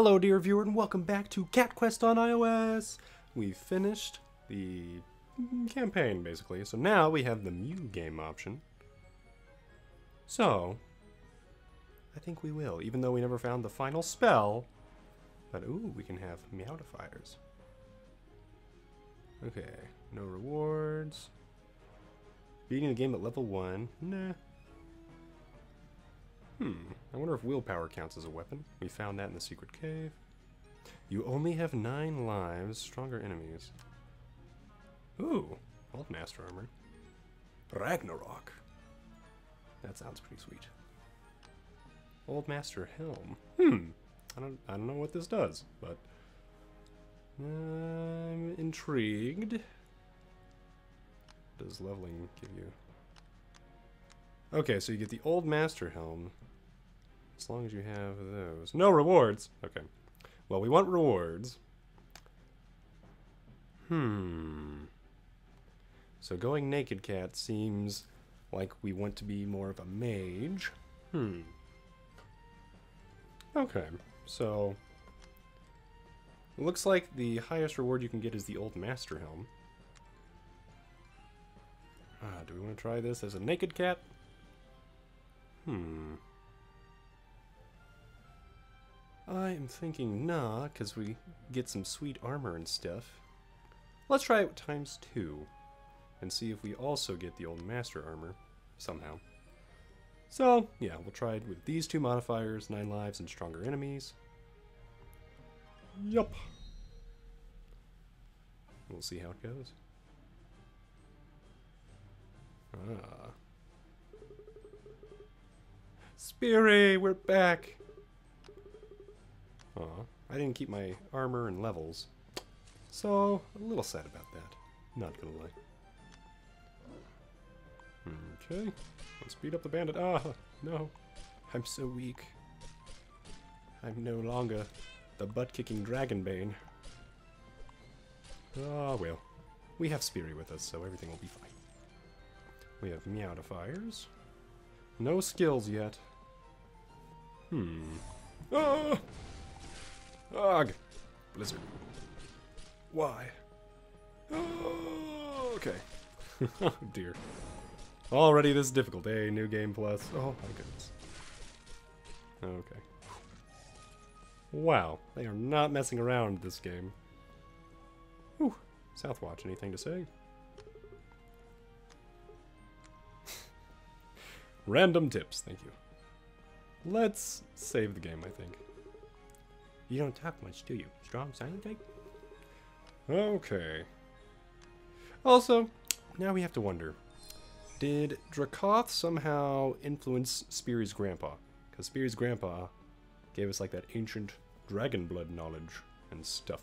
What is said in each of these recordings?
Hello dear viewer and welcome back to Cat Quest on iOS! We've finished the campaign basically, so now we have the Mew game option. So, I think we will, even though we never found the final spell, but ooh, we can have Meowtifiers. Okay, no rewards. Beating the game at level 1, nah. I wonder if willpower counts as a weapon. We found that in the secret cave. You only have 9 lives, stronger enemies. Ooh, old master armor. Ragnarok. That sounds pretty sweet. Old master helm. I don't know what this does, but I'm intrigued. Does leveling give you? Okay, so you get the old master helm. As long as you have those. No rewards! Okay. Well, we want rewards. So going naked cat seems like we want to be more of a mage. Okay, so it looks like the highest reward you can get is the old master helm. Do we want to try this as a naked cat? I am thinking nah, because we get some sweet armor and stuff. Let's try it times 2, and see if we also get the old master armor, somehow. So, yeah, we'll try it with these 2 modifiers, 9 lives and stronger enemies. Yup. We'll see how it goes. Spirry, we're back! Aw, I didn't keep my armor and levels, so a little sad about that, not gonna lie. Okay, let's beat up the bandit. Ah, no, I'm so weak. I'm no longer the butt-kicking Dragon's Bane. Ah, well, we have Spirry with us, so everything will be fine. We have Meowtifiers. No skills yet. Ah! Ugh! Blizzard. Why? Oh, okay. Oh dear. Already this is difficult, eh? New game plus. Oh my goodness. Okay. Wow. They are not messing around this game. Whew. Southwatch, anything to say? Random tips, thank you. Let's save the game, I think. You don't talk much, do you? Strong silent type? Okay. Also, now we have to wonder, did Drakoth somehow influence Spirry's grandpa? Because Spirry's grandpa gave us like that ancient dragon blood knowledge and stuff.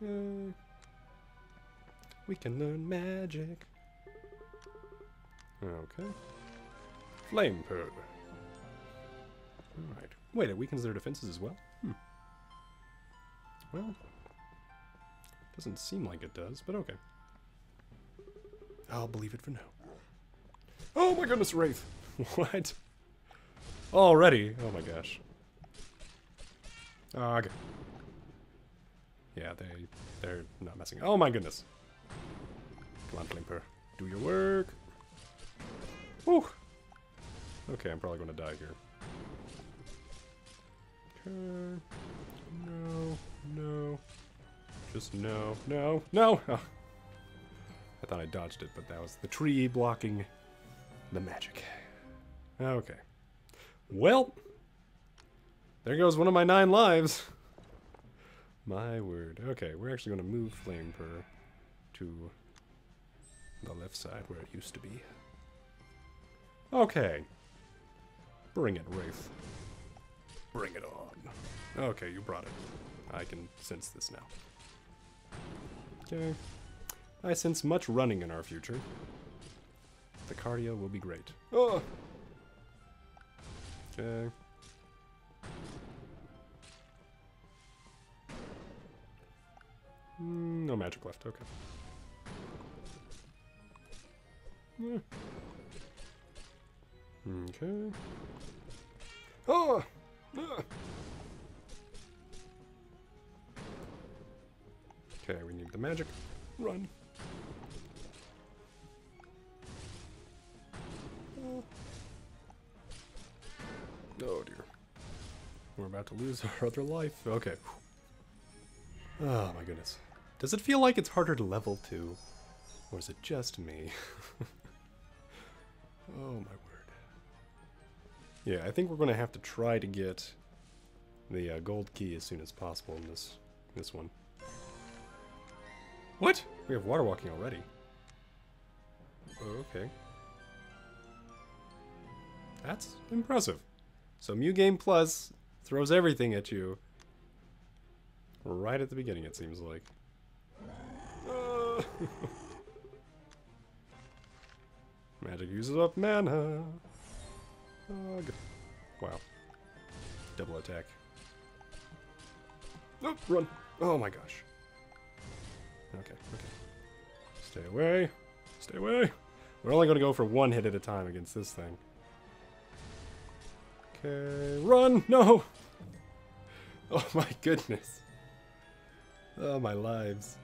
We can learn magic. Okay. Flame Purge. Alright. Wait, it weakens their defenses as well? Well, doesn't seem like it does, but okay. I'll believe it for now. Oh my goodness, Wraith! What? Already? Oh my gosh. Okay. Yeah, they're not messing. Oh my goodness! Come on, Plumplimper. Do your work! Whew! Okay, I'm probably gonna die here. Okay. No. No. Just no. No. No! Oh. I thought I dodged it, but that was the tree blocking the magic. Okay. Well! There goes one of my 9 lives! My word. Okay, we're actually gonna move Flamepur to the left side where it used to be. Okay. Bring it, Wraith. Bring it on. Okay, you brought it. I can sense this now. Okay. I sense much running in our future. The cardio will be great. Oh! Okay. No magic left, okay. Okay. magic. Run. Oh dear. We're about to lose our other life. Okay. Oh my goodness. Does it feel like it's harder to level 2? Or is it just me? Oh my word. Yeah, I think we're going to have to try to get the gold key as soon as possible in this one. What? We have water walking already. Okay. That's impressive. So Mew Game Plus throws everything at you right at the beginning, it seems like. Magic uses up mana. Wow. Double attack. Nope, run. Oh my gosh. Okay, okay. Stay away. Stay away. We're only going to go for one hit at a time against this thing. Okay, run! No! Oh my goodness. Oh my lives.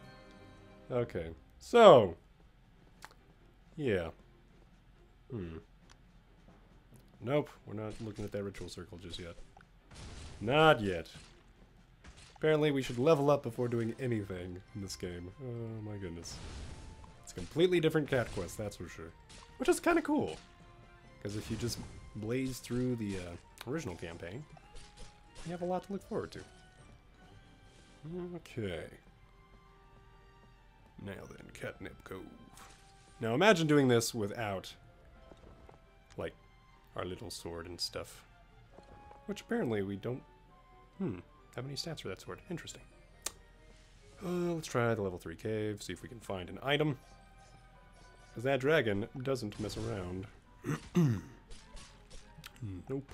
Okay, so. Yeah. Nope, we're not looking at that ritual circle just yet. Not yet. Apparently we should level up before doing anything in this game. Oh my goodness. It's a completely different Cat Quest, that's for sure. Which is kind of cool. Because if you just blaze through the original campaign, you have a lot to look forward to. Okay. Now then, Catnip Cove. Now imagine doing this without, like, our little sword and stuff. Which apparently we don't... How many stats for that sword? Interesting. Let's try the level 3 cave, see if we can find an item. Because that dragon doesn't mess around. Nope.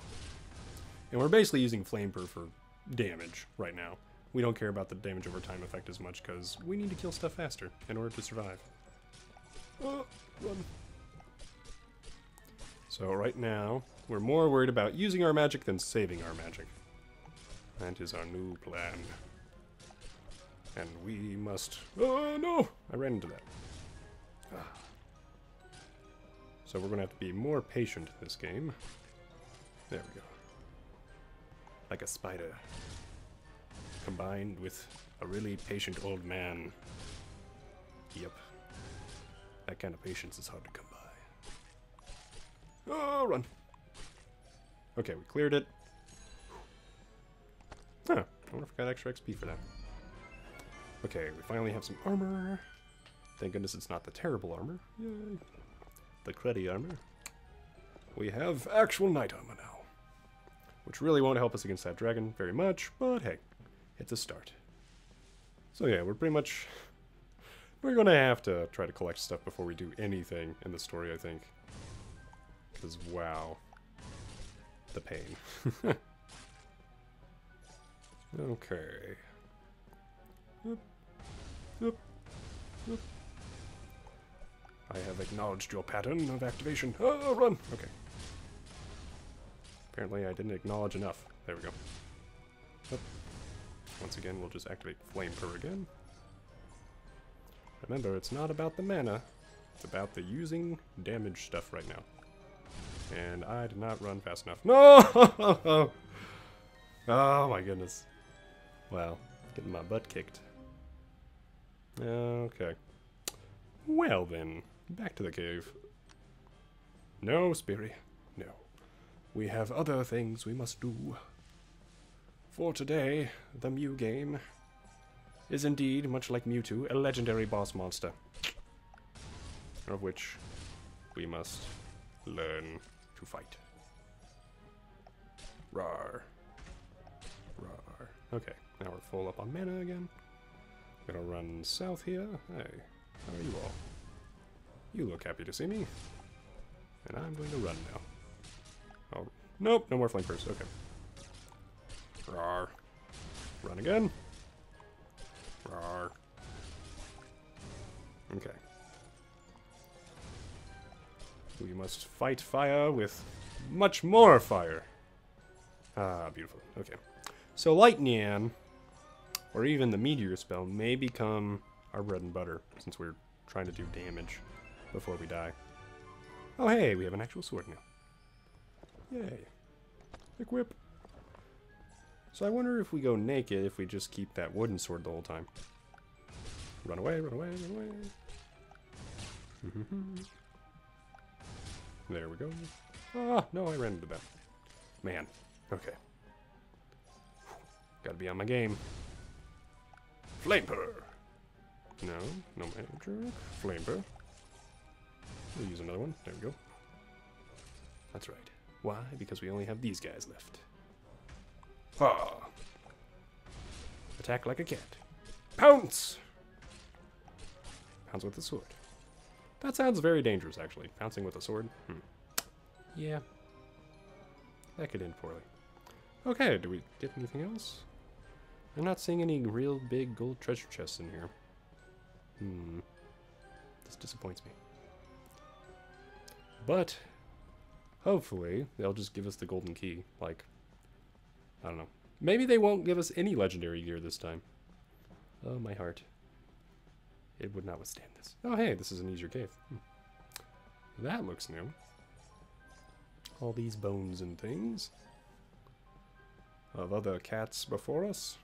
And we're basically using Flamper for damage right now. We don't care about the damage over time effect as much because we need to kill stuff faster in order to survive. Run. So right now, we're more worried about using our magic than saving our magic. That is our new plan. And we must... Oh no! I ran into that. So we're going to have to be more patient this game. There we go. Like a spider. Combined with a really patient old man. Yep. That kind of patience is hard to come by. Oh, run! Okay, we cleared it. Huh, I wonder if I got extra XP for that. Okay, we finally have some armor. Thank goodness it's not the terrible armor. Yay. The cruddy armor. We have actual knight armor now. Which really won't help us against that dragon very much, but hey, it's a start. So yeah, we're pretty much... We're gonna have to try to collect stuff before we do anything in the story, I think. Because, wow. The pain. Okay. Oop. Oop. Oop. I have acknowledged your pattern of activation. Oh, run! Okay. Apparently I didn't acknowledge enough. There we go. Oop. Once again, we'll just activate Flamper again. Remember, it's not about the mana. It's about the using damage stuff right now. And I did not run fast enough. No! Oh my goodness. Wow. Getting my butt kicked. Okay. Well then, back to the cave. No, Spirry. No. We have other things we must do. For today, the Mew game is indeed, much like Mewtwo, a legendary boss monster. Of which we must learn to fight. Rawr. Rawr. Okay, now we're full up on mana again. We're gonna run south here. Hey, how are you all? You look happy to see me. And I'm going to run now. Oh, nope, no more flankers. Okay. Rawr. Run again. Rawr. Okay. We must fight fire with much more fire. Ah, beautiful. Okay. So Lightnyan, or even the meteor spell, may become our bread and butter, since we're trying to do damage before we die. Oh hey, we have an actual sword now. Yay. Equip. So I wonder if we go naked, if we just keep that wooden sword the whole time. Run away, run away, run away. There we go. Ah, no, I ran into the back. Man, okay. Gotta be on my game. Flamper! No, no manager. Flamper. We'll use another one. There we go. That's right. Why? Because we only have these guys left. Ah! Attack like a cat. Pounce! Pounce with the sword. That sounds very dangerous, actually. Pouncing with a sword? Hmm. Yeah. That could end poorly. Okay, do we get anything else? I'm not seeing any real big gold treasure chests in here. Hmm. This disappoints me. But, hopefully, they'll just give us the golden key. Like, I don't know. Maybe they won't give us any legendary gear this time. Oh, my heart. It would not withstand this. Oh, hey, this is an easier cave. Hmm. That looks new. All these bones and things of other cats before us,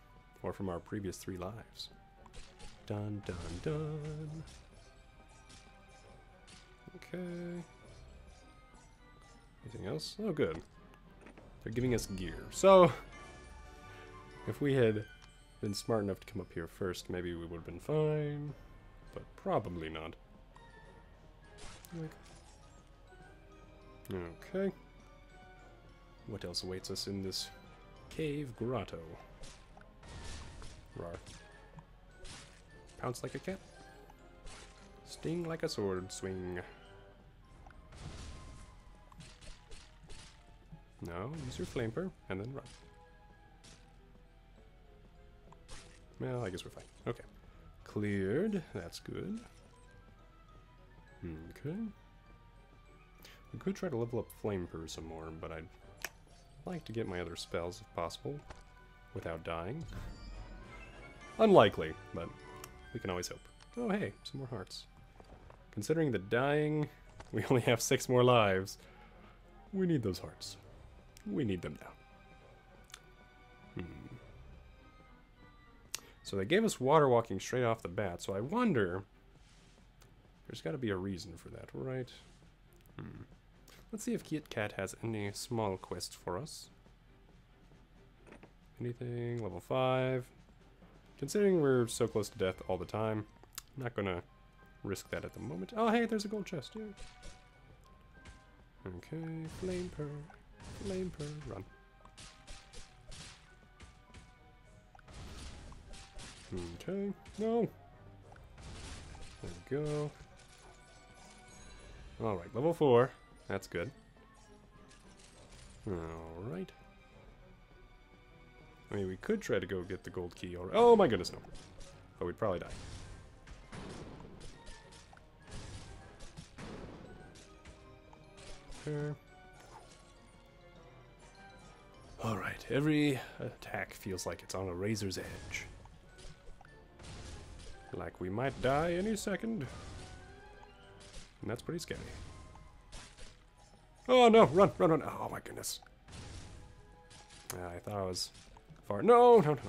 or from our previous 3 lives. Dun, dun, dun. Okay. Anything else? Oh, good. They're giving us gear. So, if we had been smart enough to come up here first, maybe we would have been fine. But probably not. Okay. What else awaits us in this cave grotto? Rawr. Pounce like a cat. Sting like a sword swing. No, use your flamper and then run. Well, I guess we're fine. Okay. Cleared. That's good. Okay. We could try to level up Flamepur some more, but I'd like to get my other spells, if possible, without dying. Unlikely, but we can always hope. Oh hey, some more hearts. Considering the dying, we only have 6 more lives. We need those hearts. We need them now. Hmm. So they gave us water walking straight off the bat, so I wonder... There's gotta be a reason for that, right? Hmm. Let's see if Kit Kat has any small quests for us. Anything? Level 5. Considering we're so close to death all the time, I'm not gonna risk that at the moment. Oh hey, there's a gold chest, yeah. Okay, Flamper, run. Okay, no! There we go. Alright, level 4. That's good. Alright. I mean, we could try to go get the gold key or... Oh my goodness, no. But we'd probably die. Here. Alright, every attack feels like it's on a razor's edge. Like we might die any second. And that's pretty scary. Oh no, run, run, run. Oh my goodness. I thought I was far... No, no, no.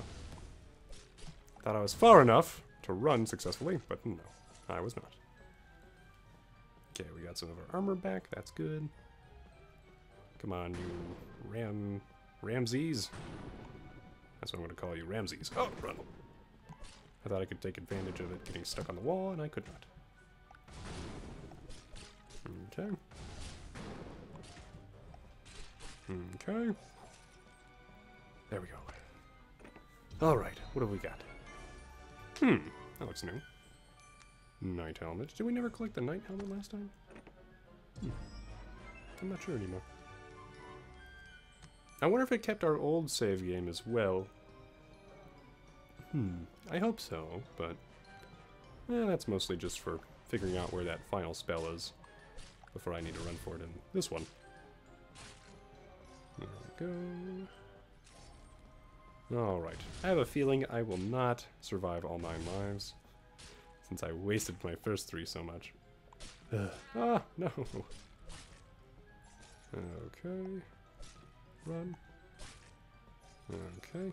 I thought I was far enough to run successfully, but no, I was not. Okay, we got some of our armor back. That's good. Come on, you Ramses. That's what I'm going to call you, Ramses. Oh, run. I thought I could take advantage of it getting stuck on the wall, and I could not. Okay. Okay. There we go. Alright, what have we got? Hmm, that looks new. Knight helmet. Did we never collect the knight helmet last time? Hmm. I'm not sure anymore. I wonder if it kept our old save game as well. Hmm, I hope so, but... Eh, that's mostly just for figuring out where that final spell is before I need to run for it in this one. There we go. Alright, I have a feeling I will not survive all 9 lives. since I wasted my first three so much. Ah, no! Okay. Run. Okay.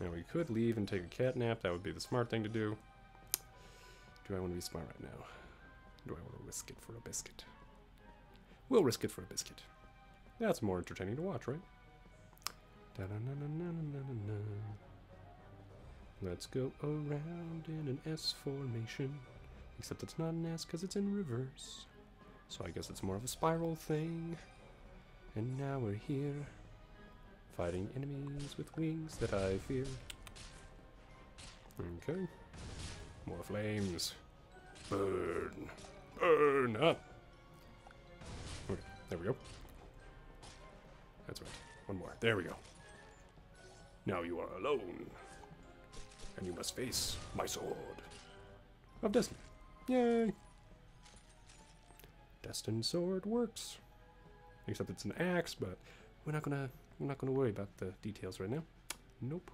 Now we could leave and take a cat nap. That would be the smart thing to do. Do I want to be smart right now? Do I want to risk it for a biscuit? We'll risk it for a biscuit. That's more entertaining to watch, right? Da-da-na-na-na-na-na-na. Let's go around in an S formation. Except it's not an S because it's in reverse. So I guess it's more of a spiral thing. And now we're here, fighting enemies with wings that I fear. Okay. More flames. Burn. Burn up. Okay, there we go. That's right. One more. There we go. Now you are alone. And you must face my sword of destiny. Yay! Destined sword works. Except it's an axe, but we're not gonna worry about the details right now. Nope.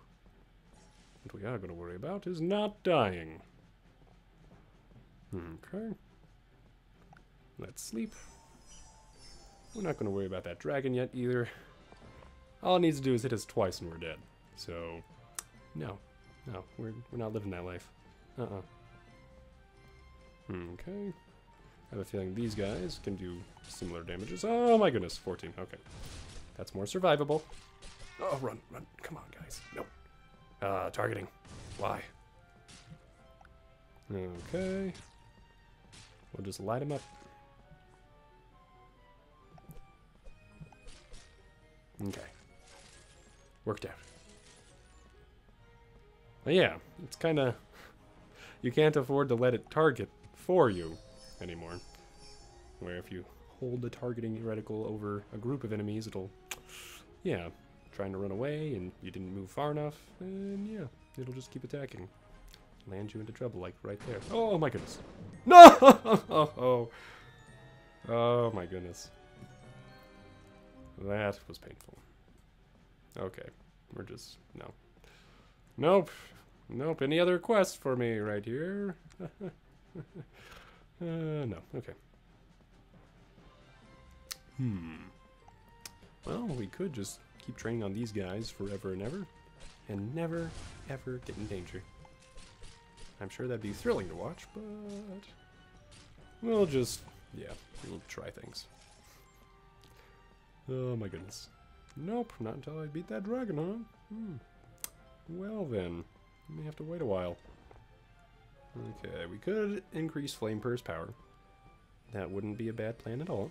What we are gonna worry about is not dying. Okay. Let's sleep. We're not gonna worry about that dragon yet either. All it needs to do is hit us twice and we're dead. So no. No, we're not living that life. Uh-uh. Okay. I have a feeling these guys can do similar damages. Oh my goodness, 14. Okay. That's more survivable. Oh, run, run. Come on, guys. Nope. Targeting. Why? Okay. We'll just light him up. Okay. Worked out. But yeah, it's kind of... You can't afford to let it target for you anymore. Where if you hold the targeting reticle over a group of enemies, it'll, yeah, trying to run away and you didn't move far enough, and yeah, it'll just keep attacking. Land you into trouble, like right there. Oh my goodness. No! Oh my goodness. That was painful. Okay, we're just, no. Nope. Nope. Any other quests for me right here? No. Okay. Well, we could just keep training on these guys forever and never, ever get in danger. I'm sure that'd be thrilling to watch, but... We'll just... Yeah, we'll try things. Oh my goodness. Nope, not until I beat that dragon, huh? Well then, we may have to wait a while. Okay, we could increase Flamepurr's power. That wouldn't be a bad plan at all.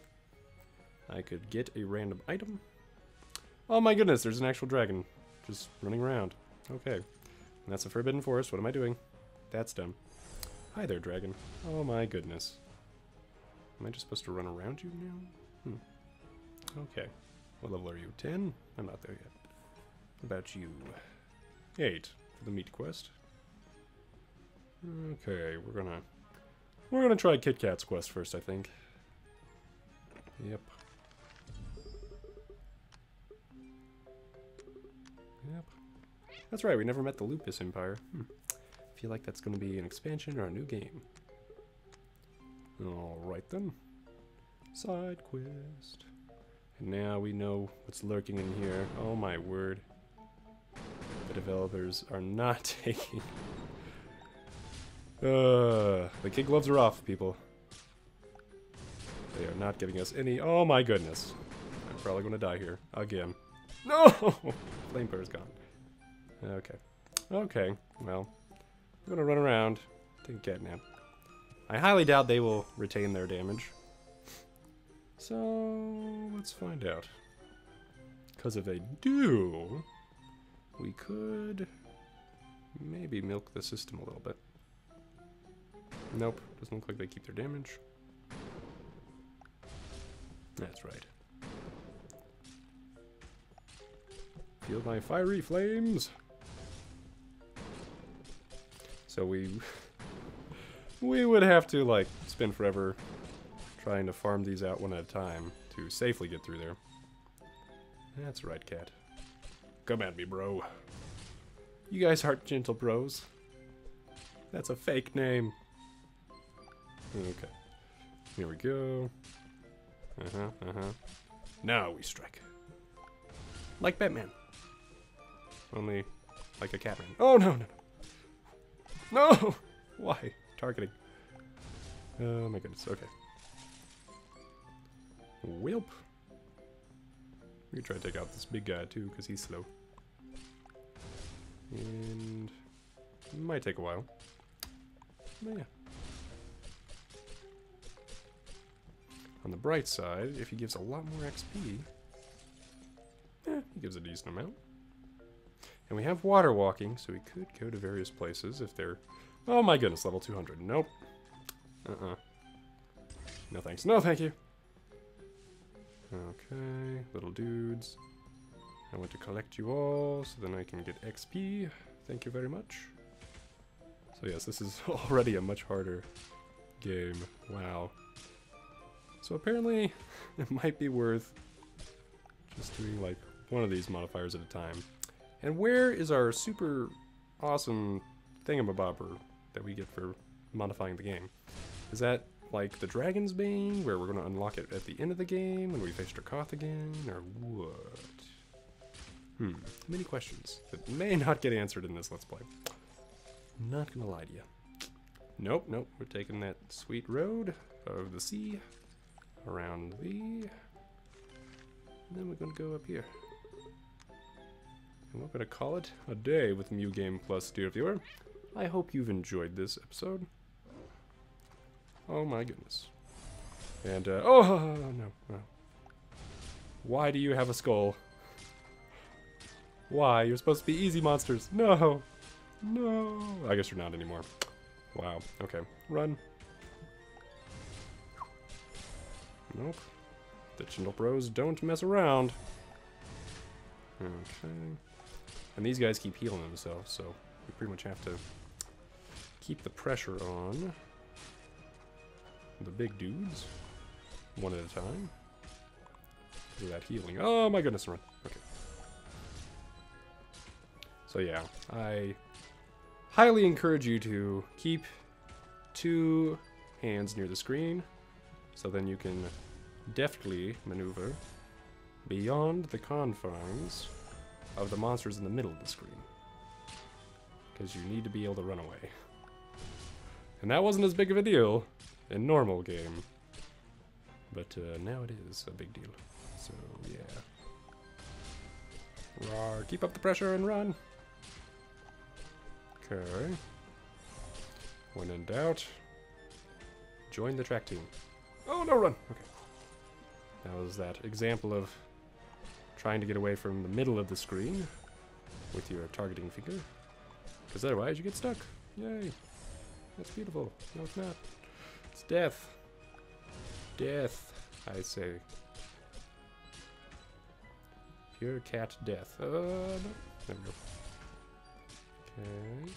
I could get a random item. Oh my goodness, there's an actual dragon just running around. Okay, and that's a forbidden forest. What am I doing? That's dumb. Hi there, dragon. Oh my goodness. Am I just supposed to run around you now? Okay. What level are you? 10? I'm not there yet. What about you? 8 for the meat quest. Okay, we're gonna try Kit Kat's quest first, I think. Yep. Yep. That's right, we never met the Lupus Empire. I feel like that's gonna be an expansion or a new game. Alright then. Side quest. And now we know what's lurking in here. Oh my word. The developers are not taking... the kid gloves are off, people. They are not giving us any... Oh my goodness. I'm probably going to die here. Again. No! Flamepurr is gone. Okay. Okay. Well, I'm going to run around. Take a cat nap. I highly doubt they will retain their damage. So, let's find out. Because if they do, we could maybe milk the system a little bit. Nope, doesn't look like they keep their damage. That's right. Feel my fiery flames! So we would have to, like, spend forever trying to farm these out one at a time to safely get through there. That's right, cat. Come at me, bro. You guys aren't gentle bros. That's a fake name. Okay. Here we go. Now we strike. Like Batman. Only like a Catman. Oh, no, no, no. No! Why? Targeting. Oh, my goodness. Okay. Welp. We can try to take out this big guy, too, because he's slow. And... it might take a while. But yeah. On the bright side, if he gives a lot more XP... eh, he gives a decent amount. And we have water walking, so we could go to various places if they're... oh my goodness, level 200. Nope. Uh-uh. No thanks. No thank you! Okay, little dudes. I want to collect you all, so then I can get XP. Thank you very much. So yes, this is already a much harder game. Wow. So apparently, it might be worth just doing like one of these modifiers at a time. And where is our super awesome thingamabobber that we get for modifying the game? Is that like the Dragon's Bane, where we're going to unlock it at the end of the game when we face Drakoth again, or what? Hmm, many questions that may not get answered in this Let's Play. Not gonna lie to you. Nope, nope, we're taking that sweet road of the sea, around the... and then we're gonna go up here. And we're gonna call it a day with Mew Game Plus, dear viewer. I hope you've enjoyed this episode. Oh my goodness. And, oh, no, no. Why do you have a skull? Why? You're supposed to be easy monsters. No! No! I guess you're not anymore. Wow. Okay. Run. Nope. The Gentle Bros don't mess around. Okay. And these guys keep healing themselves, so we pretty much have to keep the pressure on the big dudes, one at a time. Look at that healing. Oh my goodness, run. Okay. So yeah, I highly encourage you to keep two hands near the screen, so then you can deftly maneuver beyond the confines of the monsters in the middle of the screen. Because you need to be able to run away. And that wasn't as big of a deal in normal game, but now it is a big deal, so yeah. Rawr, keep up the pressure and run. Okay, when in doubt, join the track team. Oh no, run. Okay, that was that example of trying to get away from the middle of the screen with your targeting finger, because otherwise you get stuck. Yay, that's beautiful. No, it's not. Death. Death, I say. Pure cat death. No. There we go. Okay.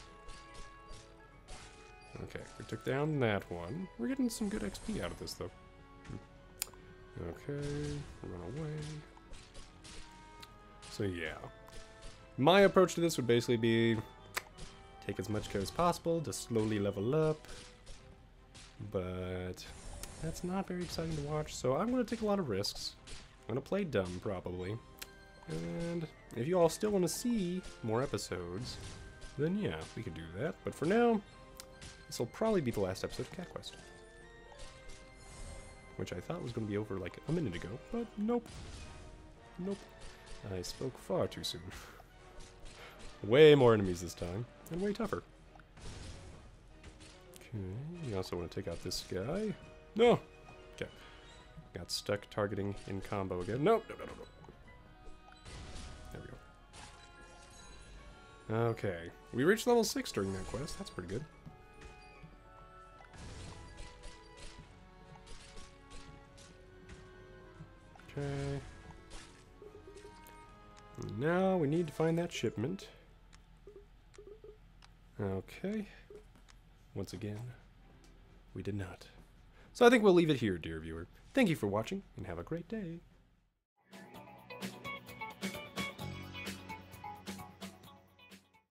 Okay, we took down that one. We're getting some good XP out of this, though. Okay, run away. So, yeah. My approach to this would basically be take as much care as possible to slowly level up. But that's not very exciting to watch, so I'm going to take a lot of risks. I'm going to play dumb, probably. And if you all still want to see more episodes, then yeah, we could do that. But for now, this will probably be the last episode of Cat Quest. Which I thought was going to be over like a minute ago, but nope. Nope. I spoke far too soon. Way more enemies this time, and way tougher. Okay, we also want to take out this guy. No! Okay. Got stuck targeting in combo again. No, no, no, no, no. There we go. Okay. We reached level 6 during that quest. That's pretty good. Okay. Now we need to find that shipment. Okay. Once again, we did not. So I think we'll leave it here, dear viewer. Thank you for watching, and have a great day.